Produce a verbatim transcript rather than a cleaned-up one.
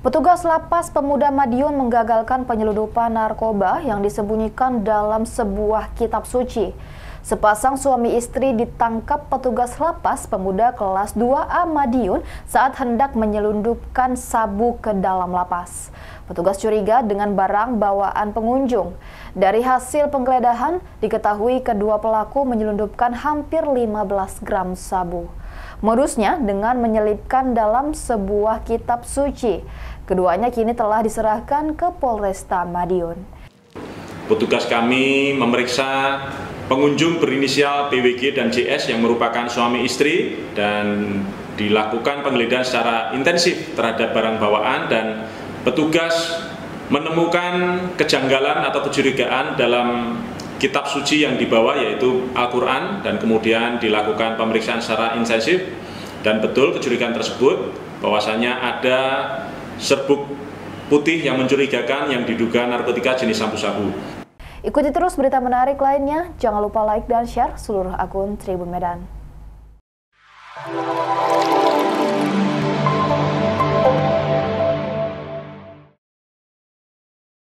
Petugas Lapas Pemuda Madiun menggagalkan penyeludupan narkoba yang disembunyikan dalam sebuah kitab suci. Sepasang suami istri ditangkap petugas Lapas Pemuda kelas dua A Madiun saat hendak menyelundupkan sabu ke dalam lapas. Petugas curiga dengan barang bawaan pengunjung. Dari hasil penggeledahan diketahui kedua pelaku menyelundupkan hampir lima belas gram sabu. Modusnya dengan menyelipkan dalam sebuah kitab suci. Keduanya kini telah diserahkan ke Polresta Madiun. Petugas kami memeriksa pengunjung berinisial P W G dan J S yang merupakan suami istri dan dilakukan penggeledahan secara intensif terhadap barang bawaan, dan petugas menemukan kejanggalan atau kecurigaan dalam kitab suci yang dibawa, yaitu Al-Qur'an, dan kemudian dilakukan pemeriksaan secara intensif, dan betul kecurigaan tersebut bahwasanya ada serbuk putih yang mencurigakan yang diduga narkotika jenis sabu-sabu. Ikuti terus berita menarik lainnya, jangan lupa like dan share seluruh akun Tribun Medan.